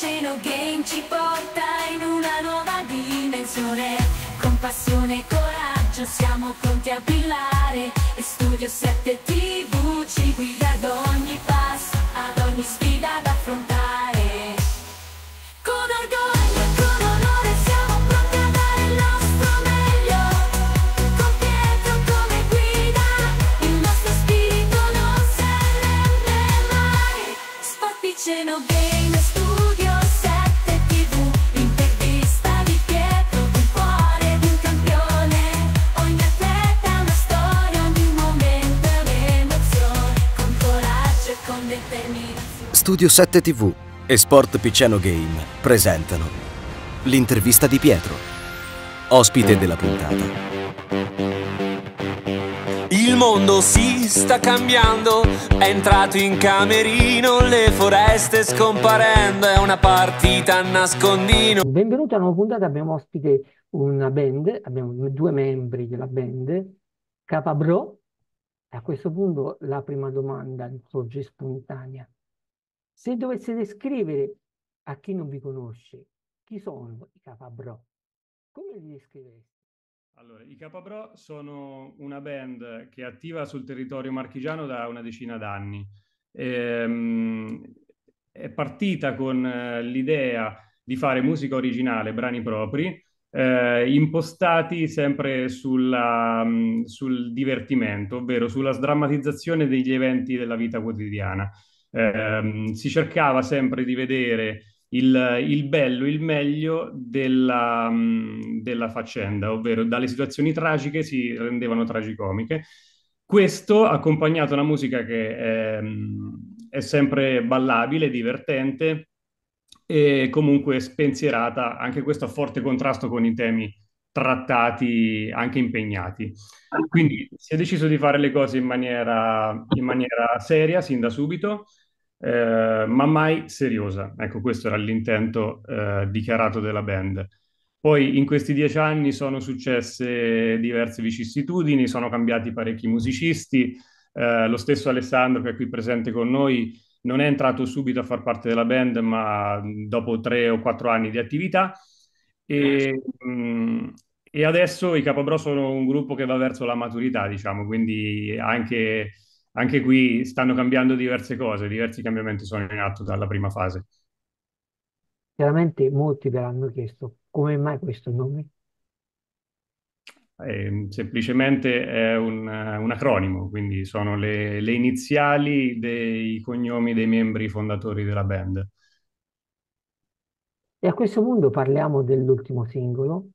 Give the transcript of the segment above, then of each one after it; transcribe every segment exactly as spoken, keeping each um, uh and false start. Piceno Game ci porta in una nuova dimensione. Con passione e coraggio siamo pronti a brillare e Studio sette tivù ci guida ad ogni passo, ad ogni sfida da affrontare. Con orgoglio e con onore siamo pronti a dare il nostro meglio. Con Pietro come guida il nostro spirito non si arrende mai. Sport Piceno Game Studio sette tivù e Sport Piceno Game presentano l'intervista di Pietro, ospite della puntata. Il mondo si sta cambiando, è entrato in camerino, le foreste scomparendo, è una partita a nascondino. Benvenuti a una nuova puntata, abbiamo ospite una band, abbiamo due membri della band, Capabrò. A questo punto la prima domanda sorge spontanea. Se dovesse descrivere a chi non vi conosce, chi sono i Capabrò? Come li descrivereste? Allora, i Capabrò sono una band che è attiva sul territorio marchigiano da una decina d'anni. Ehm, è partita con l'idea di fare musica originale, brani propri, eh, impostati sempre sulla, sul divertimento, ovvero sulla sdrammatizzazione degli eventi della vita quotidiana. Eh, si cercava sempre di vedere il, il bello, il meglio della, della faccenda, ovvero dalle situazioni tragiche si rendevano tragicomiche. Questo accompagnato a una musica che è, è sempre ballabile, divertente e comunque spensierata, anche questo a forte contrasto con i temi trattati, anche impegnati. Quindi si è deciso di fare le cose in maniera, in maniera seria sin da subito, eh, ma mai seriosa. Ecco, questo era l'intento eh, dichiarato della band. Poi in questi dieci anni sono successe diverse vicissitudini, sono cambiati parecchi musicisti, eh, lo stesso Alessandro che è qui presente con noi non è entrato subito a far parte della band, ma dopo tre o quattro anni di attività. E, mh, e adesso i Capabrò sono un gruppo che va verso la maturità, diciamo, quindi anche, anche qui stanno cambiando diverse cose, diversi cambiamenti sono in atto dalla prima fase. Chiaramente molti ve l'hanno chiesto, come mai questo nome? Eh, semplicemente è un, un acronimo, quindi sono le, le iniziali dei cognomi dei membri fondatori della band. E a questo punto parliamo dell'ultimo singolo,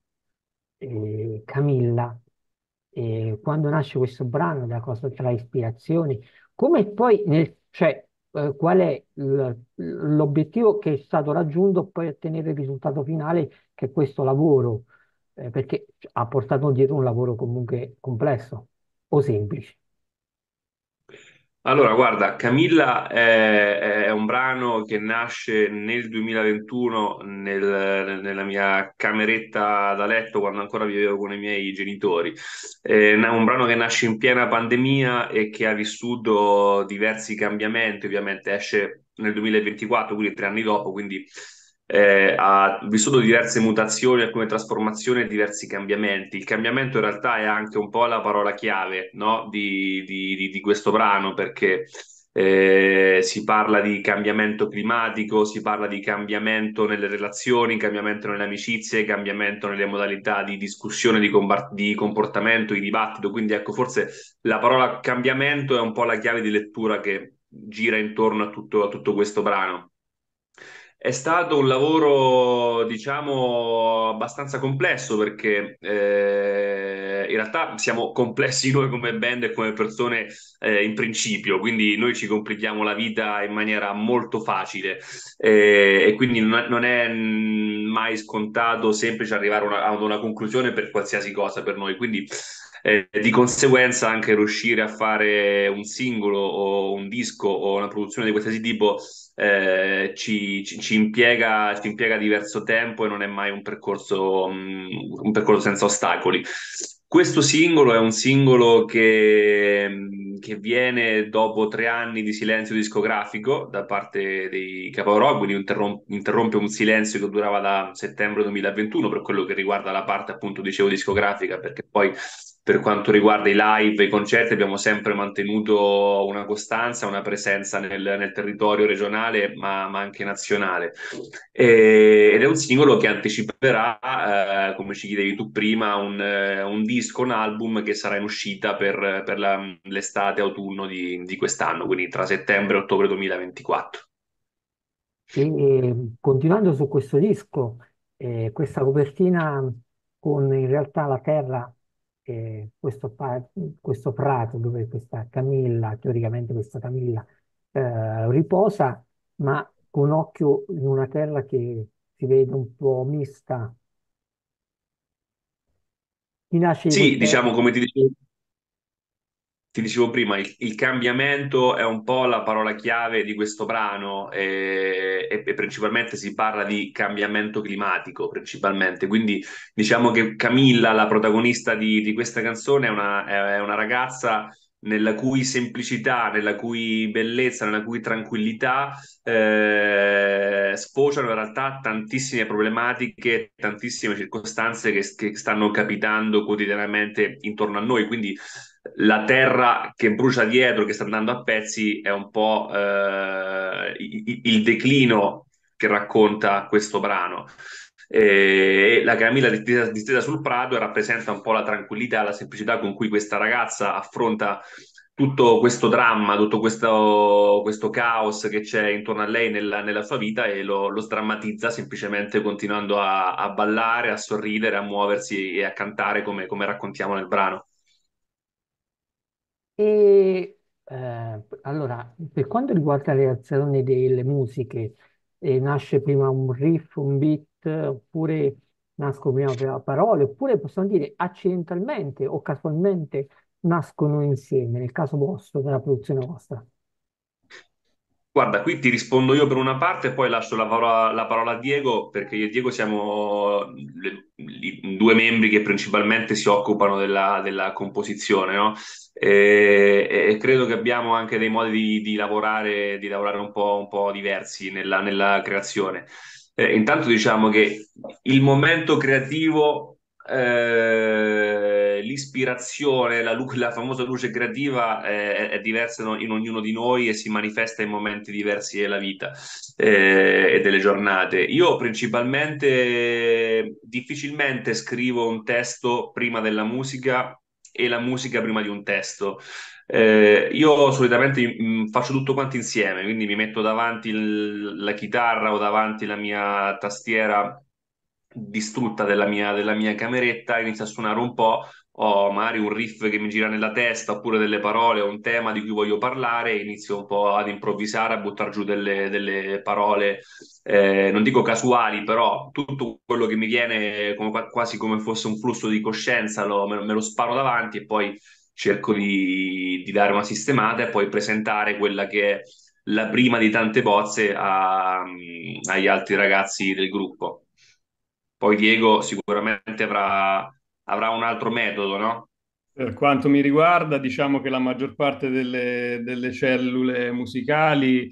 eh, Camilla. Eh, quando nasce questo brano, da cosa trae ispirazione? Come poi, nel, cioè, eh, qual è l'obiettivo che è stato raggiunto per ottenere il risultato finale, che è questo lavoro? Eh, perché ha portato dietro un lavoro comunque complesso o semplice? Allora, guarda, Camilla è, è un brano che nasce nel duemilaventuno nel, nella mia cameretta da letto quando ancora vivevo con i miei genitori. È un brano che nasce in piena pandemia e che ha vissuto diversi cambiamenti, ovviamente esce nel duemilaventiquattro, quindi tre anni dopo, quindi eh, ha vissuto diverse mutazioni, alcune trasformazioni e diversi cambiamenti. Il cambiamento in realtà è anche un po' la parola chiave, no? di, di, di questo brano, perché eh, si parla di cambiamento climatico, si parla di cambiamento nelle relazioni, cambiamento nelle amicizie, cambiamento nelle modalità di discussione, di, di comportamento, di dibattito. Quindi ecco, forse la parola cambiamento è un po' la chiave di lettura che gira intorno a tutto, a tutto questo brano. È stato un lavoro, diciamo, abbastanza complesso perché eh, in realtà siamo complessi noi come band e come persone eh, in principio, quindi noi ci complichiamo la vita in maniera molto facile eh, e quindi non è, non è mai scontato, semplice arrivare una, ad una conclusione per qualsiasi cosa per noi, quindi eh, di conseguenza anche riuscire a fare un singolo o un disco o una produzione di qualsiasi tipo Eh, ci, ci, ci, impiega, ci impiega diverso tempo e non è mai un percorso, um, un percorso senza ostacoli. Questo singolo è un singolo che, che viene dopo tre anni di silenzio discografico da parte dei Capabrò, quindi interrom- interrompe un silenzio che durava da settembre duemilaventuno per quello che riguarda la parte, appunto, dicevo, discografica, perché poi per quanto riguarda i live e i concerti abbiamo sempre mantenuto una costanza, una presenza nel, nel territorio regionale ma, ma anche nazionale, e, ed è un singolo che anticiperà, eh, come ci chiedevi tu prima, un, un disco, un album che sarà in uscita per, per la, l'estate-autunno di, di quest'anno, quindi tra settembre e ottobre duemilaventiquattro. E, continuando su questo disco, eh, questa copertina con in realtà la terra, Eh, questo, questo prato dove questa Camilla, teoricamente questa Camilla eh, riposa, ma con occhio in una terra che si vede un po' mista. Ti nasce sì, questa... diciamo, come ti dicevo, ti dicevo prima, il, il cambiamento è un po' la parola chiave di questo brano, e, e, e principalmente si parla di cambiamento climatico, principalmente. Quindi diciamo che Camilla, la protagonista di, di questa canzone, è una, è una ragazza nella cui semplicità, nella cui bellezza, nella cui tranquillità eh, sfociano in realtà tantissime problematiche, tantissime circostanze che, che stanno capitando quotidianamente intorno a noi. Quindi la terra che brucia dietro, che sta andando a pezzi, è un po' eh, il declino che racconta questo brano. E la Camilla distesa sul prato rappresenta un po' la tranquillità, la semplicità con cui questa ragazza affronta tutto questo dramma, tutto questo, questo caos che c'è intorno a lei nella, nella sua vita, e lo, lo sdrammatizza semplicemente continuando a, a ballare, a sorridere, a muoversi e a cantare, come, come raccontiamo nel brano. E eh, allora, per quanto riguarda le azioni delle musiche, eh, nasce prima un riff, un beat, oppure nascono prima parole, oppure possiamo dire accidentalmente o casualmente nascono insieme, nel caso vostro, nella produzione vostra? Guarda, qui ti rispondo io per una parte e poi lascio la parola, la parola a Diego, perché io e Diego siamo le, le, due membri che principalmente si occupano della, della composizione, no? E, e credo che abbiamo anche dei modi di, di lavorare, di lavorare un po', un po' diversi nella, nella creazione. Eh, intanto diciamo che il momento creativo, eh, l'ispirazione, la, la famosa luce creativa è, è diversa in ognuno di noi e si manifesta in momenti diversi della vita eh, e delle giornate. Io principalmente difficilmente scrivo un testo prima della musica e la musica prima di un testo. Eh, io solitamente mh, faccio tutto quanto insieme, quindi mi metto davanti il, la chitarra o davanti la mia tastiera distrutta della mia, della mia cameretta, inizio a suonare un po', ho magari un riff che mi gira nella testa, oppure delle parole o un tema di cui voglio parlare, e inizio un po' ad improvvisare, a buttare giù delle, delle parole, eh, non dico casuali, però tutto quello che mi viene come, quasi come fosse un flusso di coscienza, lo, me, me lo sparo davanti e poi cerco di, di dare una sistemata e poi presentare quella che è la prima di tante bozze a, agli altri ragazzi del gruppo. Poi Diego sicuramente avrà, avrà un altro metodo, no? Per quanto mi riguarda, diciamo che la maggior parte delle, delle cellule musicali,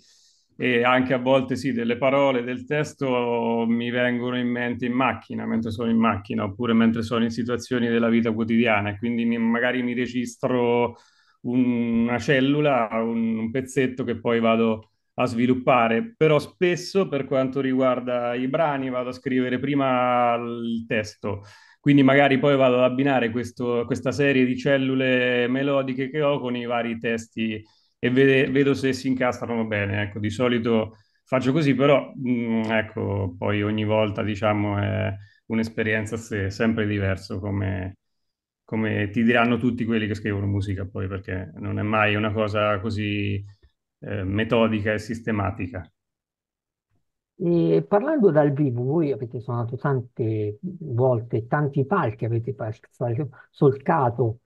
e anche a volte sì, delle parole, del testo, mi vengono in mente in macchina, mentre sono in macchina, oppure mentre sono in situazioni della vita quotidiana, e quindi mi, magari mi registro un, una cellula, un, un pezzetto che poi vado a sviluppare. Però spesso, per quanto riguarda i brani, vado a scrivere prima il testo, quindi magari poi vado ad abbinare questo, questa serie di cellule melodiche che ho con i vari testi e vede, vedo se si incastrano bene. Ecco, di solito faccio così, però mh, ecco, poi ogni volta, diciamo, è un'esperienza se, sempre diversa, come, come ti diranno tutti quelli che scrivono musica, poi, perché non è mai una cosa così eh, metodica e sistematica. E parlando dal vivo, voi avete suonato tante volte, tanti palchi avete solcato.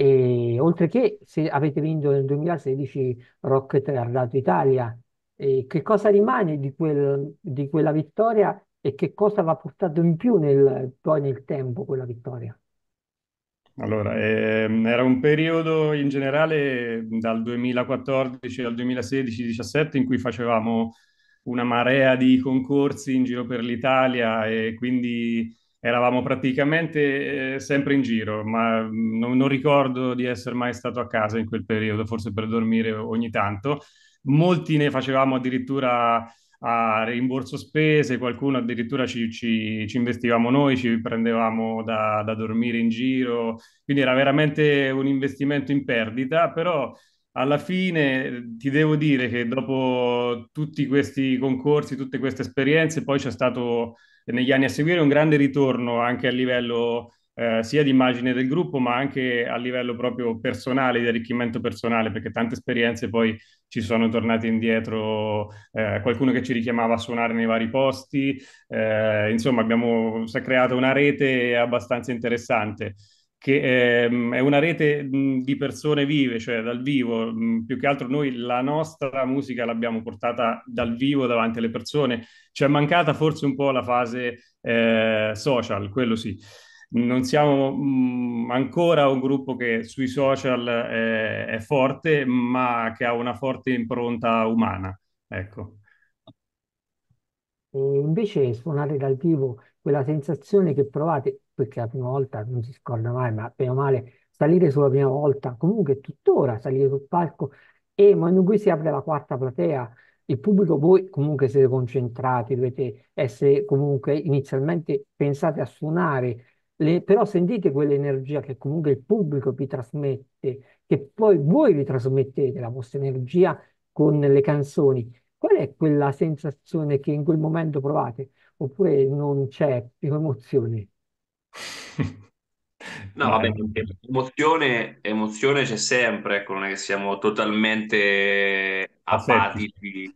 E, oltre che se avete vinto nel duemilasedici Rock Tardato Italia, e che cosa rimane di, quel, di quella vittoria, e che cosa l'ha portato in più nel, poi nel tempo quella vittoria? Allora, ehm, era un periodo in generale dal duemilaquattordici al duemilasedici duemiladiciassette in cui facevamo una marea di concorsi in giro per l'Italia e quindi eravamo praticamente eh, sempre in giro, ma non, non ricordo di essere mai stato a casa in quel periodo, forse per dormire ogni tanto. Molti ne facevamo addirittura a rimborso spese, qualcuno addirittura ci, ci, ci investivamo noi, ci prendevamo da, da dormire in giro, quindi era veramente un investimento in perdita, però alla fine ti devo dire che dopo tutti questi concorsi, tutte queste esperienze, poi c'è stato negli anni a seguire un grande ritorno anche a livello eh, sia di immagine del gruppo, ma anche a livello proprio personale, di arricchimento personale, perché tante esperienze poi ci sono tornate indietro, eh, qualcuno che ci richiamava a suonare nei vari posti, eh, insomma abbiamo si è creata una rete abbastanza interessante, che ehm, è una rete mh, di persone vive, cioè dal vivo, mh, più che altro noi la nostra musica l'abbiamo portata dal vivo davanti alle persone, ci è mancata forse un po' la fase eh, social, quello sì. Non siamo mh, ancora un gruppo che sui social è, è forte, ma che ha una forte impronta umana, ecco. E invece suonare dal vivo, quella sensazione che provate, perché la prima volta non si scorda mai, ma bene o male salire sulla prima volta, comunque tuttora salire sul palco, e ma in cui si apre la quarta platea, il pubblico, voi comunque siete concentrati, dovete essere comunque inizialmente pensate a suonare, le, però sentite quell'energia che comunque il pubblico vi trasmette, che poi voi vi trasmettete la vostra energia con le canzoni. Qual è quella sensazione che in quel momento provate? Oppure non c'è più emozione? No, vabbè, emozione, emozione c'è sempre, ecco, non è che siamo totalmente apatici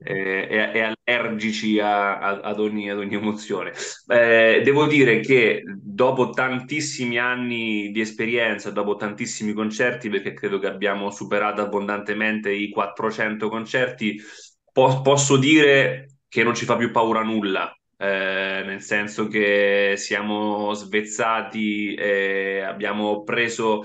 eh, e, e allergici a, a, ad, ogni, ad ogni emozione. Eh, devo dire che dopo tantissimi anni di esperienza, dopo tantissimi concerti, perché credo che abbiamo superato abbondantemente i quattrocento concerti, po- posso dire che non ci fa più paura nulla. Eh, nel senso che siamo svezzati, eh, abbiamo preso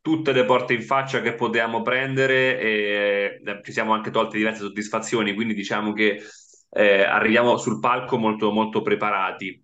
tutte le porte in faccia che potevamo prendere e eh, ci siamo anche tolte diverse soddisfazioni, quindi diciamo che eh, arriviamo sul palco molto, molto preparati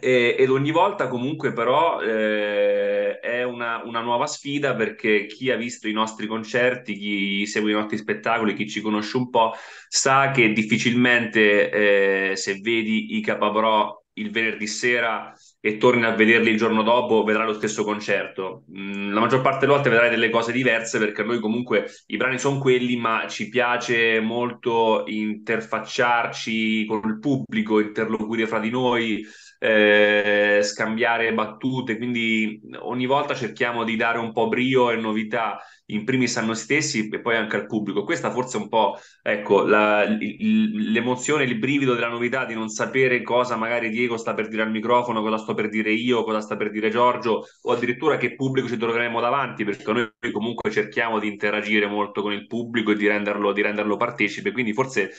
e, ed ogni volta comunque però eh, è una, una nuova sfida, perché chi ha visto i nostri concerti, chi segue i nostri spettacoli, chi ci conosce un po' sa che difficilmente eh, se vedi i Capabrò il venerdì sera e torni a vederli il giorno dopo vedrai lo stesso concerto. Mm, la maggior parte delle volte vedrai delle cose diverse, perché noi comunque i brani sono quelli, ma ci piace molto interfacciarci con il pubblico, interloquire fra di noi, eh, scambiare battute, quindi ogni volta cerchiamo di dare un po' brio e novità in primis a noi stessi e poi anche al pubblico. Questa forse è un po', ecco, l'emozione, il brivido della novità, di non sapere cosa magari Diego sta per dire al microfono, cosa sto per dire io, cosa sta per dire Giorgio, o addirittura che pubblico ci troveremo davanti, perché noi comunque cerchiamo di interagire molto con il pubblico e di renderlo, di renderlo partecipe, quindi forse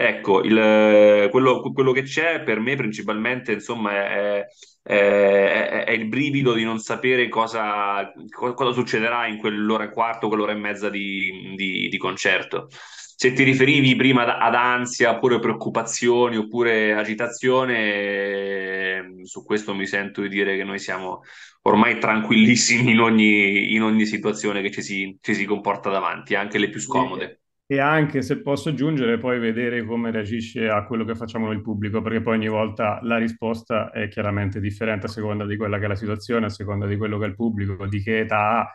ecco, il, quello, quello che c'è per me principalmente, insomma, è, è, è, è il brivido di non sapere cosa, cosa succederà in quell'ora e quarto, quell'ora e mezza di, di, di concerto. Se ti riferivi prima ad, ad ansia, oppure preoccupazioni, oppure agitazione, su questo mi sento di dire che noi siamo ormai tranquillissimi in ogni, in ogni situazione che ci si, ci si comporta davanti, anche le più scomode. E anche, se posso aggiungere, poi vedere come reagisce a quello che facciamo noi il pubblico, perché poi ogni volta la risposta è chiaramente differente a seconda di quella che è la situazione, a seconda di quello che è il pubblico, di che età ha.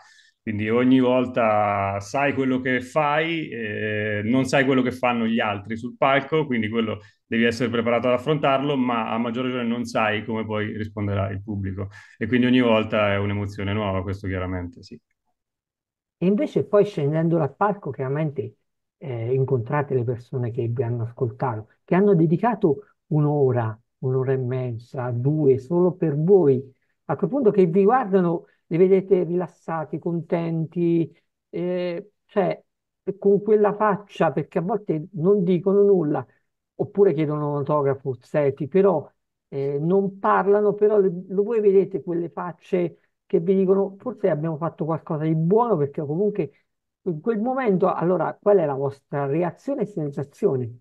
Quindi ogni volta sai quello che fai, eh, non sai quello che fanno gli altri sul palco, quindi quello devi essere preparato ad affrontarlo, ma a maggior ragione non sai come poi risponderà il pubblico. E quindi ogni volta è un'emozione nuova, questo chiaramente, sì. E invece poi scendendo dal palco, chiaramente... Eh, incontrate le persone che vi hanno ascoltato, che hanno dedicato un'ora, un'ora e mezza, due, solo per voi. A quel punto che vi guardano, li vedete rilassati, contenti, eh, cioè con quella faccia, perché a volte non dicono nulla, oppure chiedono un autografo, selfie, però eh, non parlano, però lo, voi vedete quelle facce che vi dicono forse abbiamo fatto qualcosa di buono, perché comunque in quel momento, allora, qual è la vostra reazione e sensazione?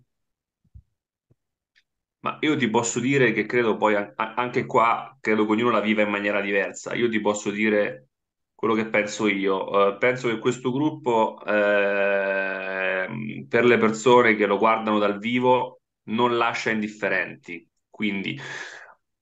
Ma io ti posso dire che credo poi, a- anche qua, credo che ognuno la viva in maniera diversa. Io ti posso dire quello che penso io. Eh, penso che questo gruppo, eh, per le persone che lo guardano dal vivo, non lascia indifferenti. Quindi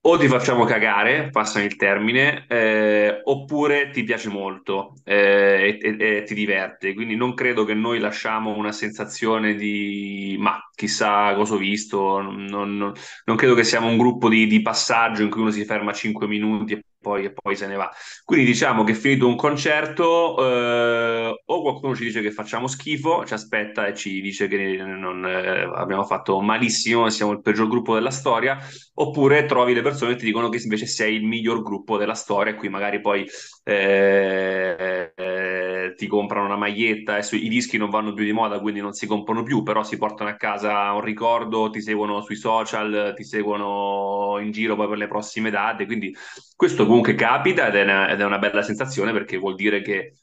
o ti facciamo cagare, passami il termine, eh, oppure ti piace molto eh, e, e, e ti diverte. Quindi non credo che noi lasciamo una sensazione di ma chissà cosa ho visto. Non, non, non credo che siamo un gruppo di, di passaggio in cui uno si ferma cinque minuti e poi, e poi se ne va. Quindi diciamo che finito un concerto, eh, o qualcuno ci dice che facciamo schifo, ci aspetta e ci dice che non, eh, abbiamo fatto malissimo, siamo il peggior gruppo della storia, oppure trovi le persone che ti dicono che invece sei il miglior gruppo della storia e qui magari poi eh, eh, ti comprano una maglietta, e su, i dischi non vanno più di moda quindi non si comprano più, però si portano a casa un ricordo, ti seguono sui social, ti seguono in giro poi per le prossime date, quindi questo comunque capita ed è una, ed è una bella sensazione, perché vuol dire che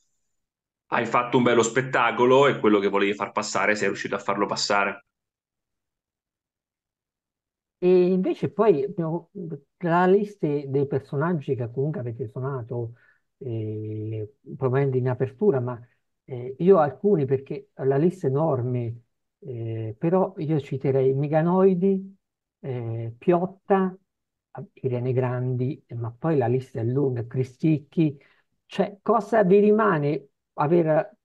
hai fatto un bello spettacolo e quello che volevi far passare sei riuscito a farlo passare. E invece poi abbiamo- tra le liste dei personaggi che comunque avete suonato, eh, probabilmente in apertura, ma eh, io alcuni, perché la lista è enorme, eh, però io citerei Meganoidi, eh, Piotta, Irene Grandi, ma poi la lista è lunga, Cristicchi, cioè cosa vi rimane aver,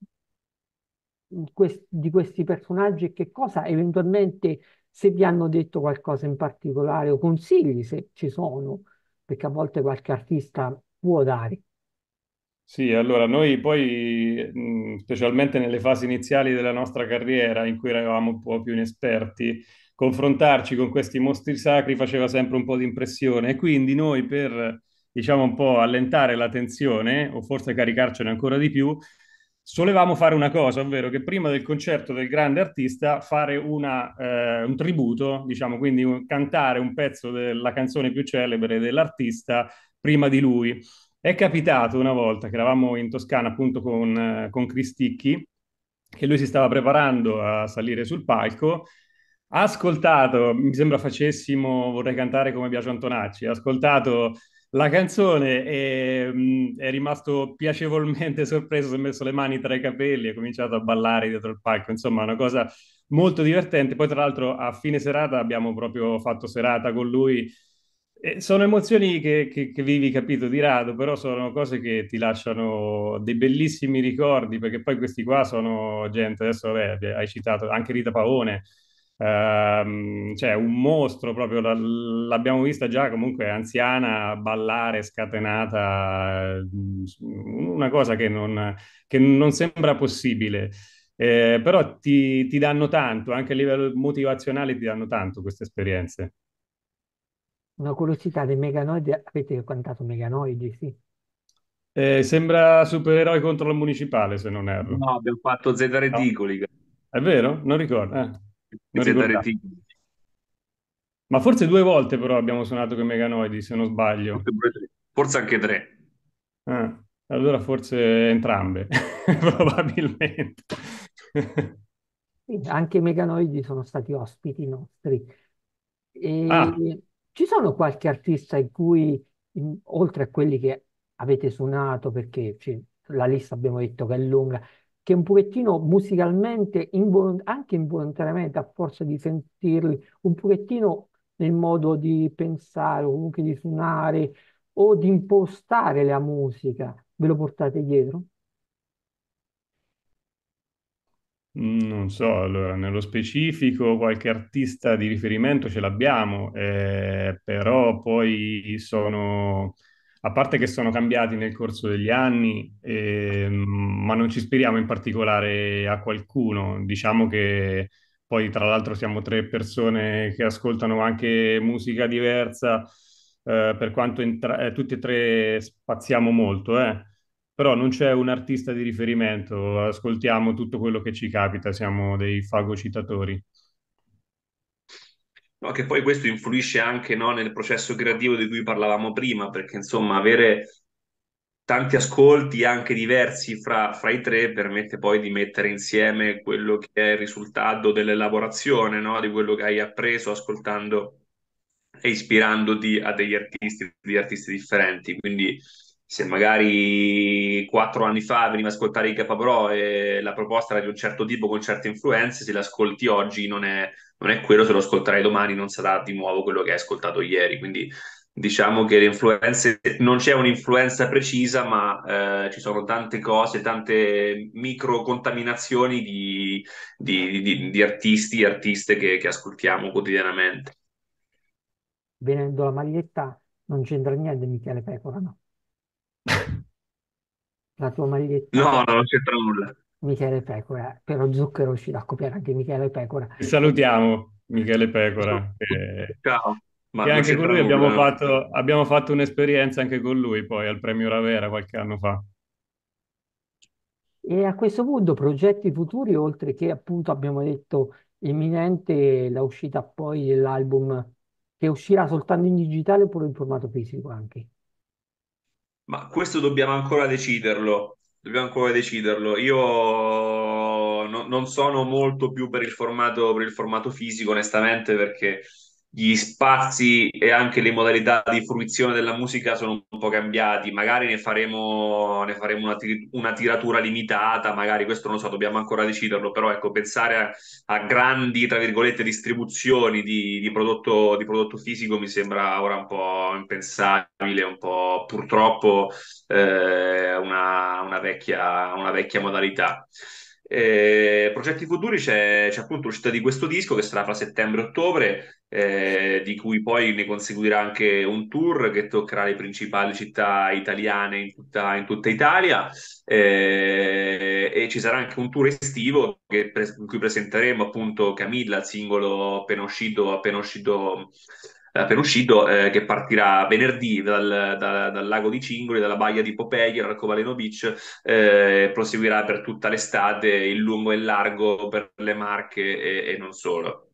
in quest- di questi personaggi e che cosa eventualmente, se vi hanno detto qualcosa in particolare o consigli se ci sono, perché a volte qualche artista può dare. Sì, allora noi poi, mh, specialmente nelle fasi iniziali della nostra carriera, in cui eravamo un po' più inesperti, confrontarci con questi mostri sacri faceva sempre un po' di impressione e quindi noi per, diciamo, un po' allentare la tensione o forse caricarcene ancora di più, solevamo fare una cosa, ovvero che prima del concerto del grande artista fare una, eh, un tributo, diciamo, quindi un- cantare un pezzo della canzone più celebre dell'artista prima di lui. È capitato una volta che eravamo in Toscana appunto con, eh, con Cristicchi, che lui si stava preparando a salire sul palco, ha ascoltato, mi sembra facessimo Vorrei cantare come piace Antonacci, ha ascoltato la canzone e mh, è rimasto piacevolmente sorpreso, si è messo le mani tra i capelli e ha cominciato a ballare dietro il palco, insomma una cosa molto divertente. Poi tra l'altro a fine serata abbiamo proprio fatto serata con lui. Eh, Sono emozioni che, che- che vivi, capito, di rado, però sono cose che ti lasciano dei bellissimi ricordi, perché poi questi qua sono gente, adesso vabbè, hai citato anche Rita Pavone, ehm, cioè un mostro proprio, la- l'abbiamo vista già comunque anziana, ballare, scatenata, eh, una cosa che non, che non sembra possibile. Eh, però ti ti danno tanto, anche a livello motivazionale ti danno tanto queste esperienze. Una curiosità dei Meganoidi, avete cantato Meganoidi, sì. Eh, sembra supereroi contro la municipale, se non erro. No, abbiamo fatto Z No. Reticoli, È vero? Non ricordo. eh. Non Z ricordavo. Reticoli. Ma forse due volte però abbiamo suonato con Meganoidi, se non sbaglio. Forse pure tre. Forse anche tre. Ah, allora forse entrambe, probabilmente. Sì, anche i Meganoidi sono stati ospiti nostri. Ah, E ci sono qualche artista in cui, in- oltre a quelli che avete suonato, perché ci- la lista abbiamo detto che è lunga, che un pochettino musicalmente, invol- anche involontariamente, a forza di sentirli, un pochettino nel modo di pensare o comunque di suonare o di impostare la musica, ve lo portate dietro? Mm, non so, allora, nello specifico qualche artista di riferimento ce l'abbiamo, eh, però poi sono, a parte che sono cambiati nel corso degli anni, ehm, ma non ci ispiriamo in particolare a qualcuno. Diciamo che poi tra l'altro siamo tre persone che ascoltano anche musica diversa, eh, per quanto entra- eh, tutti e tre spaziamo molto, eh. Però non c'è un artista di riferimento, ascoltiamo tutto quello che ci capita, siamo dei fagocitatori. No, che poi questo influisce anche, no, nel processo creativo di cui parlavamo prima, perché insomma avere tanti ascolti anche diversi fra, fra i tre permette poi di mettere insieme quello che è il risultato dell'elaborazione, no? Di quello che hai appreso ascoltando e ispirandoti a degli artisti, degli artisti differenti. Quindi se magari quattro anni fa veniva a ascoltare i Capabrò e la proposta era di un certo tipo con certe influenze, se l'ascolti oggi non è, non è quello, se lo ascolterai domani non sarà di nuovo quello che hai ascoltato ieri. Quindi diciamo che le influenze, non c'è un'influenza precisa, ma eh, ci sono tante cose, tante micro contaminazioni di, di, di, di artisti e artiste che, che ascoltiamo quotidianamente. Venendo alla maglietta, non c'entra niente Michele Pecora, no? La tua maglietta... No, no, non c'entra nulla. Michele Pecora, però Zucchero ci dà a copiare anche Michele Pecora. Ti salutiamo, Michele Pecora. E... Ciao. Ma e anche con lui abbiamo fatto, abbiamo fatto un'esperienza anche con lui poi al Premio Ravera qualche anno fa. E a questo punto progetti futuri, oltre che appunto abbiamo detto imminente la uscita poi dell'album che uscirà soltanto in digitale oppure in formato fisico anche? Ma questo dobbiamo ancora deciderlo, dobbiamo ancora deciderlo. Io no, non sono molto più per il formato, per il formato fisico onestamente, perché gli spazi e anche le modalità di fruizione della musica sono un po' cambiati. Magari ne faremo, ne faremo una, tir una tiratura limitata, magari, questo non lo so, dobbiamo ancora deciderlo, però ecco, pensare a, a grandi, tra virgolette, distribuzioni di, di, prodotto, di prodotto fisico mi sembra ora un po' impensabile, un po' purtroppo eh, una, una, vecchia, una vecchia modalità. Eh, progetti futuri, c'è appunto l'uscita di questo disco che sarà fra settembre e ottobre, eh, di cui poi ne conseguirà anche un tour che toccherà le principali città italiane in tutta, in tutta Italia, eh, e ci sarà anche un tour estivo che pres in cui presenteremo appunto Camilla, il singolo appena uscito, appena uscito appena uscito, eh, che partirà venerdì dal, dal, dal lago di Cingoli, dalla baia di Popegher, al Covaleno Beach, eh, proseguirà per tutta l'estate in lungo e largo per le Marche e, e non solo.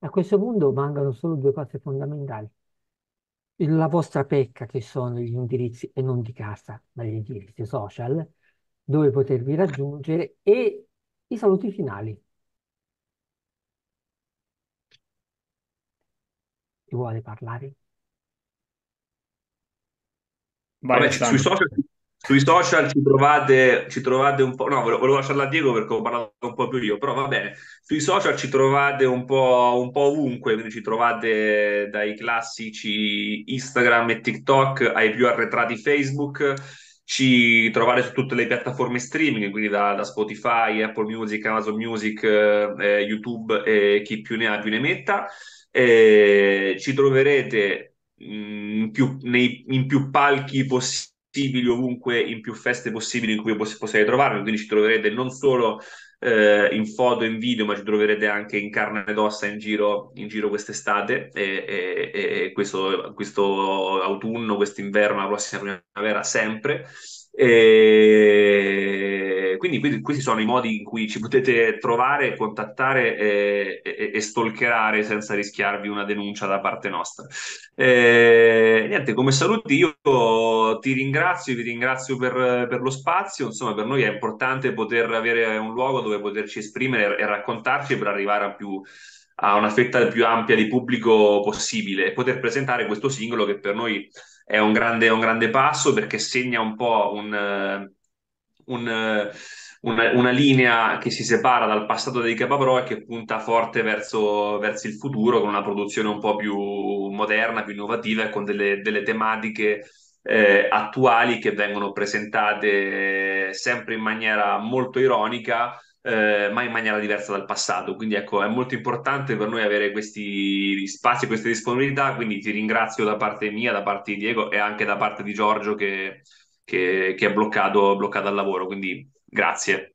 A questo punto mancano solo due cose fondamentali. La vostra pecca, che sono gli indirizzi, e non di casa, ma gli indirizzi social, dove potervi raggiungere, e i saluti finali. Vuole parlare? Vabbè, sui, social, sui social ci trovate, ci trovate un po', no, volevo lasciarla a Diego perché ho parlato un po' più io, però va bene, sui social ci trovate un po', un po' ovunque, quindi ci trovate dai classici Instagram e TikTok ai più arretrati Facebook, ci trovate su tutte le piattaforme streaming, quindi da, da Spotify, Apple Music, Amazon Music, eh, YouTube e eh, chi più ne ha più ne metta. Eh, ci troverete in più, nei, in più palchi possibili ovunque, in più feste possibili in cui poss possiate trovarvi, quindi ci troverete non solo eh, in foto, in video, ma ci troverete anche in carne ed ossa in giro, in giro quest'estate e, e, e questo, questo autunno, quest'inverno, la prossima primavera, sempre. E quindi, quindi questi sono i modi in cui ci potete trovare, contattare e, e, e stalkerare senza rischiarvi una denuncia da parte nostra. E, niente, come saluti io ti ringrazio, vi ringrazio per, per lo spazio, insomma per noi è importante poter avere un luogo dove poterci esprimere e raccontarci per arrivare a più... a una fetta più ampia di pubblico possibile e poter presentare questo singolo che per noi è un grande, un grande passo, perché segna un po' un, un, una, una linea che si separa dal passato dei Capabrò e che punta forte verso, verso il futuro, con una produzione un po' più moderna, più innovativa e con delle, delle tematiche eh, attuali che vengono presentate sempre in maniera molto ironica, Eh, ma in maniera diversa dal passato. Quindi ecco, è molto importante per noi avere questi spazi, queste disponibilità, quindi ti ringrazio da parte mia, da parte di Diego e anche da parte di Giorgio che, che, che è bloccato, bloccato al lavoro, quindi grazie.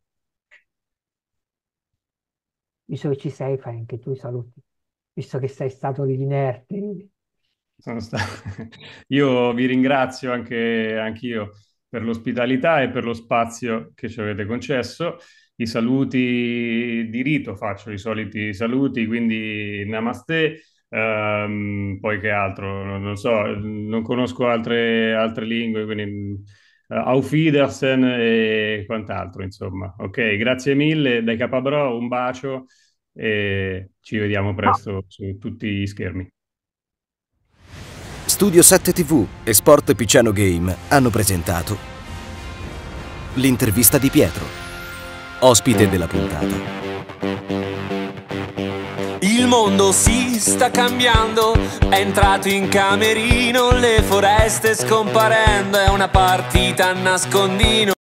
Visto che ci sei, fai anche tu i saluti, visto che sei stato l'inerte. Sono stato... Io vi ringrazio anche anch'io per l'ospitalità e per lo spazio che ci avete concesso. I saluti di rito, faccio i soliti saluti, quindi namaste, Um, poi che altro? Non lo so, non conosco altre, altre lingue, quindi uh, Auf Wiedersehen e quant'altro, insomma. Ok, grazie mille, dai Capabrò, un bacio e ci vediamo presto su tutti gli schermi. Studio sette tivù e Sport Piceno Game hanno presentato l'intervista di Pietro, ospite della puntata. Il mondo si sta cambiando, è entrato in camerino, le foreste scomparendo, è una partita a nascondino.